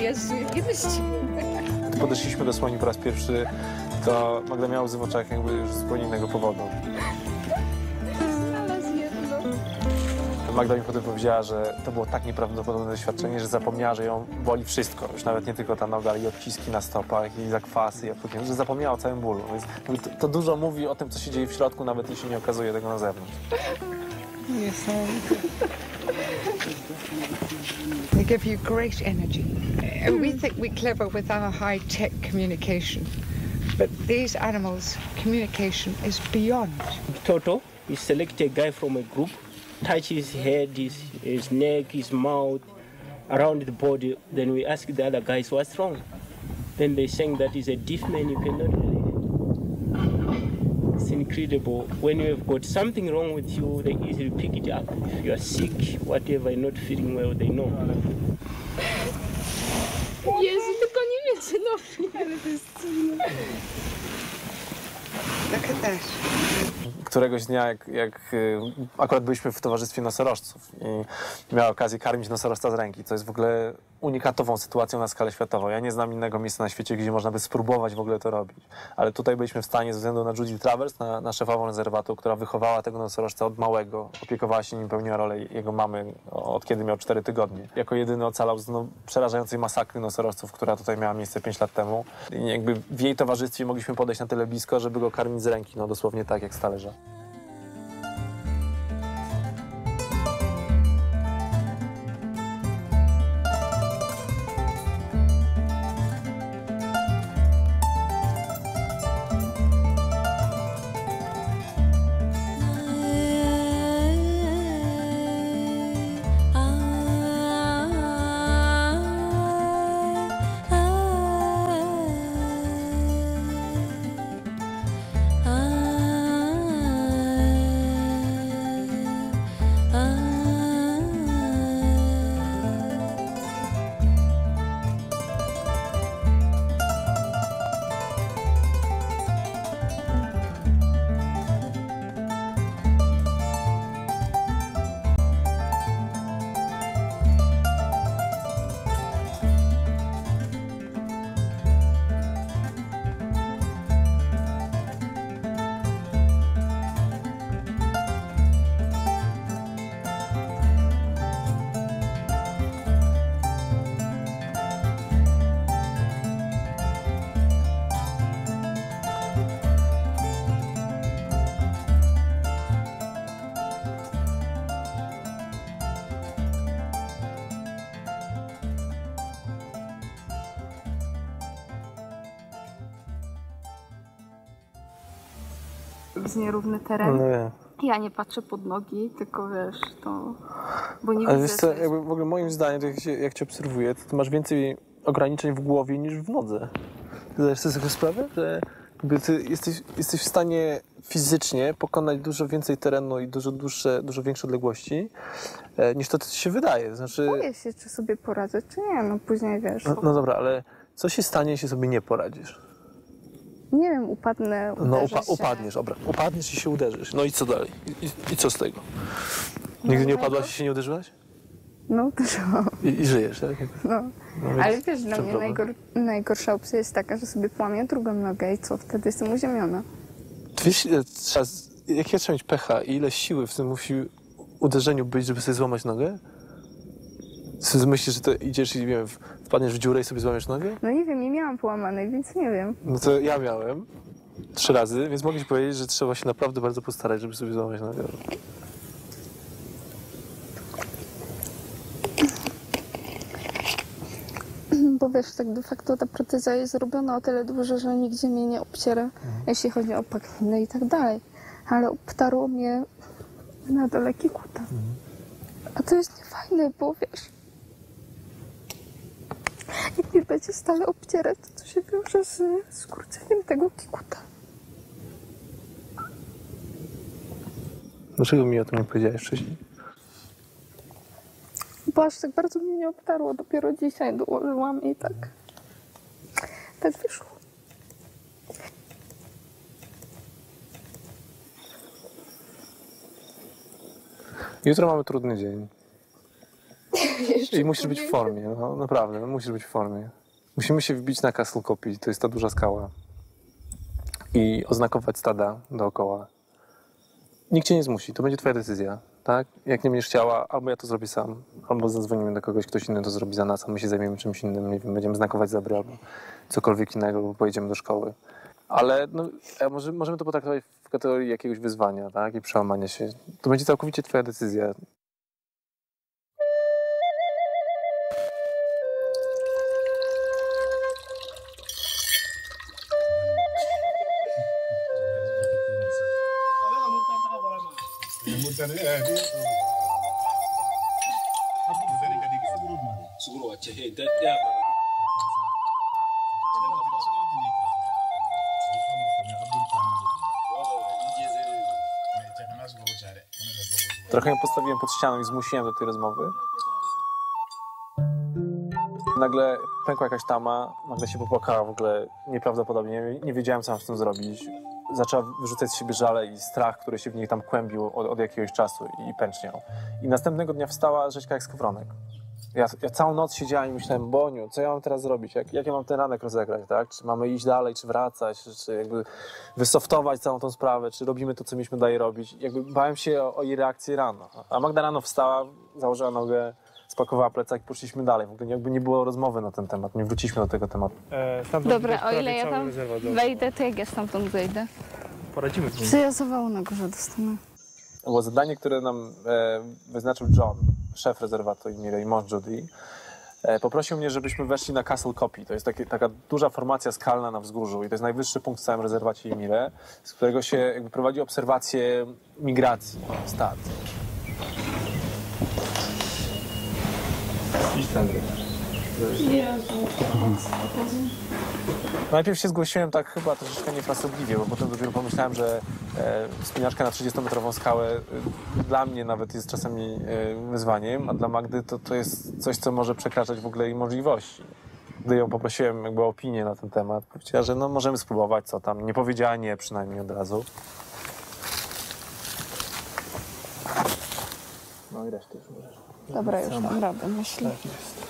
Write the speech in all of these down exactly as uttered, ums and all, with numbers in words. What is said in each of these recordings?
Jezu, jaki wyścig. Gdy podeszliśmy do słoni po raz pierwszy, to Magda miała łzy w oczach jakby już z zupełnie innego powodu. Magda mi potem powiedziała, że to było tak nieprawdopodobne doświadczenie, że zapomniała, że ją boli wszystko. Już nawet nie tylko ta noga, ale i odciski na stopach, i zakwasy, i odpłynięcie, że zapomniała o całym bólu. Więc to, to dużo mówi o tym, co się dzieje w środku, nawet jeśli nie okazuje tego na zewnątrz. Niesamowite. They give you great energy. We think we're clever with our high-tech communication, but these animals' communication is beyond. Toto, we select a guy from a group. Touch his head, his, his neck, his mouth, around the body. Then we ask the other guys what's wrong. Then they saying that he's a deaf man, you cannot relate. It's incredible. When you've got something wrong with you, they easily pick it up. If you are sick, whatever, not feeling well, they know. Jezu, tylko nie wiecie, no, ale to jest cudne. Taka też. Któregoś dnia, jak, jak akurat byliśmy w towarzystwie nosorożców i miała okazję karmić nosorożca z ręki, co jest w ogóle unikatową sytuacją na skalę światową. Ja nie znam innego miejsca na świecie, gdzie można by spróbować w ogóle to robić. Ale tutaj byliśmy w stanie ze względu na Judith Travers, na, na szefową rezerwatu, która wychowała tego nosorożca od małego, opiekowała się nim, pełniła rolę jego mamy, od kiedy miał cztery tygodnie. Jako jedyny ocalał z no, przerażającej masakry nosorożców, która tutaj miała miejsce pięć lat temu. I jakby w jej towarzystwie mogliśmy podejść na tyle blisko, żeby go karmić z ręki, no dosłownie tak jak z talerza. Jest nierówny teren. Nie. Ja nie patrzę pod nogi, tylko wiesz, to... Bo nie ale widzę, wiesz co, jakby w ogóle moim zdaniem, to jak, się, jak cię obserwuję, to ty masz więcej ograniczeń w głowie niż w nodze. Ty zdajesz sobie sprawę, że ty jesteś, jesteś w stanie fizycznie pokonać dużo więcej terenu i dużo dłuższe, dużo większe odległości, e, niż to, co ci się wydaje. Znaczy... Boję się, czy sobie poradzę, czy nie, no później wiesz. No, no dobra, ale co się stanie, jeśli sobie nie poradzisz? Nie wiem, upadnę, uderzę No upa upadniesz, dobra. Upadniesz i się uderzysz. No i co dalej? I, i co z tego? Nigdy no, nie upadłaś i się nie uderzyłaś? No uderzyłam. I, i żyjesz, tak? No. no więc, ale wiesz, dla mnie najgor najgorsza opcja jest taka, że sobie płamię drugą nogę i co? Wtedy jestem uziemiona. Wiesz, ile trzeba, jakie trzeba mieć pecha i ile siły w tym musi uderzeniu być, żeby sobie złamać nogę? Czy myślisz, że to idziesz i nie wiem, wpadniesz w dziurę i sobie złamiesz nogę? No nie wiem, nie miałam połamanej, więc nie wiem. No to ja miałem trzy razy, więc mogę ci powiedzieć, że trzeba się naprawdę bardzo postarać, żeby sobie złamać nogę. Bo wiesz, tak de facto ta proteza jest zrobiona o tyle dużo, że nigdzie mnie nie obciera, mhm. jeśli chodzi o pachninę i tak dalej. Ale obtarło mnie na daleki kuta. Mhm. A to jest niefajne, bo wiesz, jak mnie będzie stale obcierać, to, to się wiąże z skurczeniem tego kikuta. Dlaczego mi o tym nie powiedziałeś wcześniej? Bo aż tak bardzo mnie nie obtarło, dopiero dzisiaj dołożyłam i tak, tak wyszło. Jutro mamy trudny dzień. I musisz być w formie, no, naprawdę, no, musisz być w formie. Musimy się wbić na Castle Copy, to jest ta duża skała. I oznakować stada dookoła. Nikt cię nie zmusi, to będzie twoja decyzja, tak? Jak nie będziesz chciała, albo ja to zrobię sam, albo zadzwonimy do kogoś, ktoś inny to zrobi za nas, a my się zajmiemy czymś innym, nie wiem, będziemy znakować zabry, albo cokolwiek innego, albo pojedziemy do szkoły. Ale no, może, możemy to potraktować w kategorii jakiegoś wyzwania, tak? I przełamania się. To będzie całkowicie twoja decyzja. Trochę ją postawiłem pod ścianą i zmusiłem do tej rozmowy. Nagle pękła jakaś tama, nagle się popłakała w ogóle nieprawdopodobnie. Nie wiedziałem, co mam z tym zrobić. Zaczęła wyrzucać z siebie żale i strach, który się w niej tam kłębił od, od jakiegoś czasu i pęczniał. I następnego dnia wstała rzeźka jak skowronek. Ja, ja całą noc siedziałem i myślałem, Boniu, co ja mam teraz zrobić? Jak, jak ja mam ten ranek rozegrać, tak? Czy mamy iść dalej, czy wracać, czy, czy jakby wysoftować całą tą sprawę, czy robimy to, co mieliśmy dalej robić? Jakby bałem się o, o jej reakcję rano. A Magda rano wstała, założyła nogę, spakowała plecak i poszliśmy dalej. W ogóle jakby nie było rozmowy na ten temat, nie wróciliśmy do tego tematu. E, Dobra, o ile ja tam wejdę, to jak ja stamtąd zejdę? Poradzimy sobie. Co ja zawału na górze dostanę? Było zadanie, które nam e, wyznaczył John, szef rezerwatu Imire i mąż Judy. E, poprosił mnie, żebyśmy weszli na Castle Copy. To jest taki, taka duża formacja skalna na wzgórzu i to jest najwyższy punkt w całym rezerwacie Imire, z którego się jakby prowadzi obserwację migracji stad. Najpierw się zgłosiłem tak chyba troszeczkę niefrasobliwie, bo potem dopiero pomyślałem, że e, wspinaczka na trzydziestometrową skałę e, dla mnie nawet jest czasami e, wyzwaniem, a dla Magdy to, to jest coś, co może przekraczać w ogóle jej możliwości. Gdy ją poprosiłem jakby o opinię na ten temat, powiedziała, że no możemy spróbować, co tam. Nie powiedziała nie przynajmniej od razu. No i resztę już możesz. Dobra, już tam radę, myślę. Tak jest.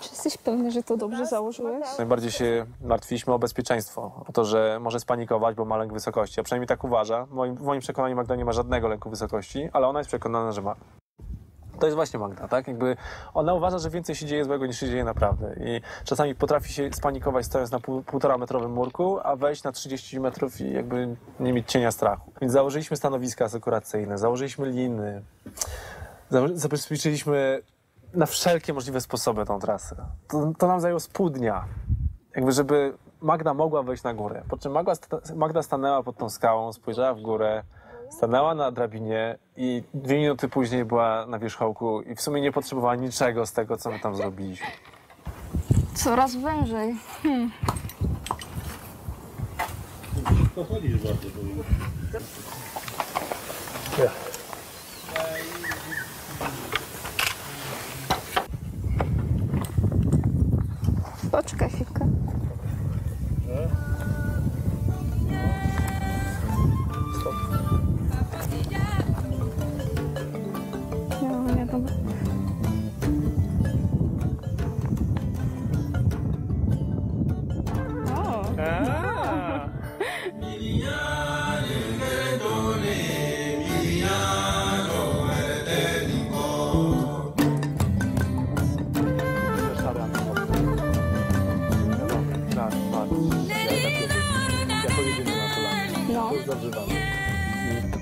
Czy jesteś pewny, że to dobrze założyłeś? Najbardziej się martwiliśmy o bezpieczeństwo, o to, że może spanikować, bo ma lęk wysokości. A przynajmniej tak uważa. W moim, moim przekonaniu Magda nie ma żadnego lęku wysokości, ale ona jest przekonana, że ma. To jest właśnie Magda, tak? Jakby ona uważa, że więcej się dzieje złego niż się dzieje naprawdę. I czasami potrafi się spanikować stojąc na pół, półtora metrowym murku, a wejść na trzydzieści metrów i jakby nie mieć cienia strachu. Więc założyliśmy stanowiska asekuracyjne, założyliśmy liny. Zabezpieczyliśmy na wszelkie możliwe sposoby tą trasę. To, to nam zajęło z pół dnia, jakby żeby Magda mogła wejść na górę. Po czym Magda, sta Magda stanęła pod tą skałą, spojrzała w górę, stanęła na drabinie i dwie minuty później była na wierzchołku i w sumie nie potrzebowała niczego z tego, co my tam zrobiliśmy. Coraz wężej. Hmm. To chodzi bardzo dużo. Poczekaj chwilkę. Stop. Nie, nie, dobra. O! Aaa!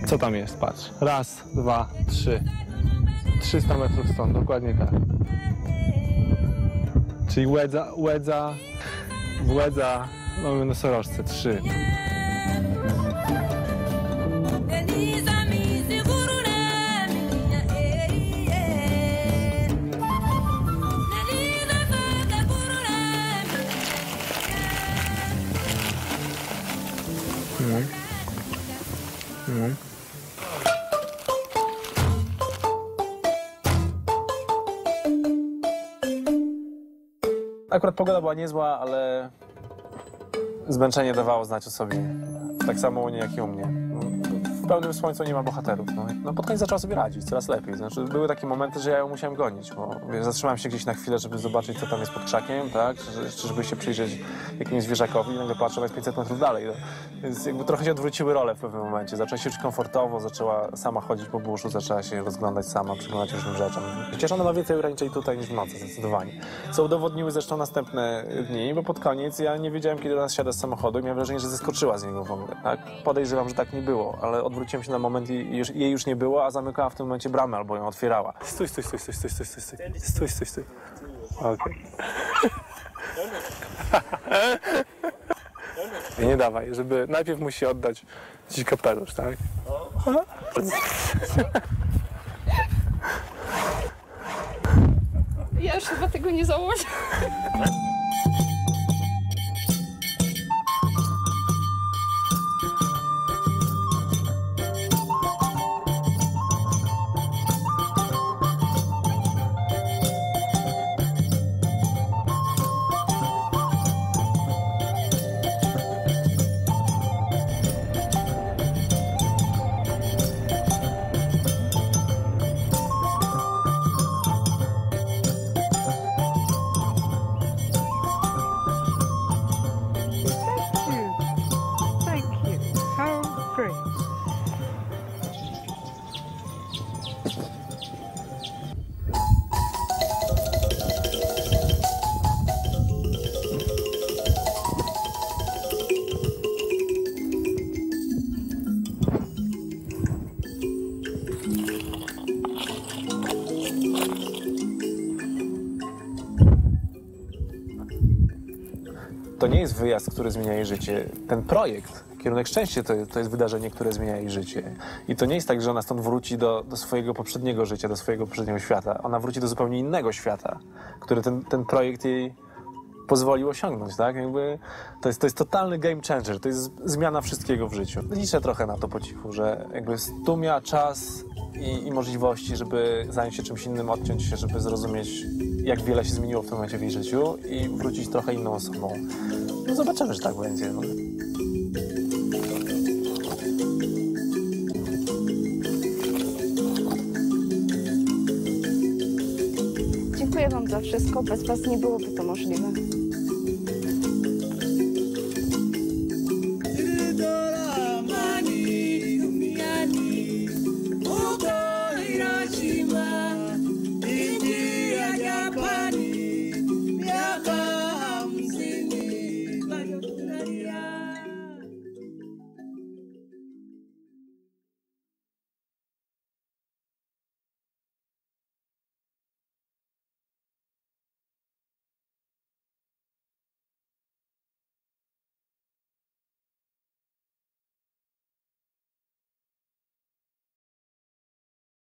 Co tam jest? Patrz. Raz, dwa, trzy. trzysta metrów stąd, dokładnie tak. Czyli łedza, łedza, łedza, mamy nosorożce, trzy. Mhm. Akurat pogoda była niezła, ale zmęczenie dawało znać o sobie. Tak samo u niej, jak i u mnie. w pełnym słońcu nie ma bohaterów. No, no pod koniec zaczęła sobie radzić, coraz lepiej. Znaczy, były takie momenty, że ja ją musiałem gonić, bo wiesz, zatrzymałem się gdzieś na chwilę, żeby zobaczyć, co tam jest pod krzakiem, tak? Czy, czy żeby się przyjrzeć jakimś zwierzakowi, nagle patrzę, jest pięćset metrów dalej. No. Więc jakby trochę się odwróciły role w pewnym momencie. Zaczęła się czuć komfortowo, zaczęła sama chodzić po buszu, zaczęła się rozglądać sama, przyglądać różnym rzeczom. Chociaż ona ma więcej ograniczeń tutaj niż w nocy, zdecydowanie. Co udowodniły zresztą następne dni, bo pod koniec ja nie wiedziałem, kiedy ona siada z samochodu i miałem wrażenie, że zeskoczyła z niego w ogóle, tak? Podejrzewam, że tak nie było, ale odwróciłem się na moment i już, jej już nie było, a zamykała w tym momencie bramę albo ją otwierała. Stój, stój, stój, stój, stój, stój, stój, stój, stój, stój, stój. Okej. I nie dawaj, żeby najpierw musi oddać ci kapelusz, tak? Ja już chyba tego nie założę. To nie jest wyjazd, który zmienia jej życie. Ten projekt, Kierunek Szczęście, to, to jest wydarzenie, które zmienia jej życie. I to nie jest tak, że ona stąd wróci do, do swojego poprzedniego życia, do swojego poprzedniego świata. Ona wróci do zupełnie innego świata, który ten, ten projekt jej pozwolił osiągnąć, tak? Jakby to jest, to jest totalny game changer, to jest zmiana wszystkiego w życiu. Liczę trochę na to po cichu, że jakby tu miała czas i, i możliwości, żeby zająć się czymś innym, odciąć się, żeby zrozumieć, jak wiele się zmieniło w tym momencie w jej życiu i wrócić trochę inną osobą. No zobaczymy, że tak będzie. Dziękuję wam za wszystko, bez was nie byłoby to możliwe.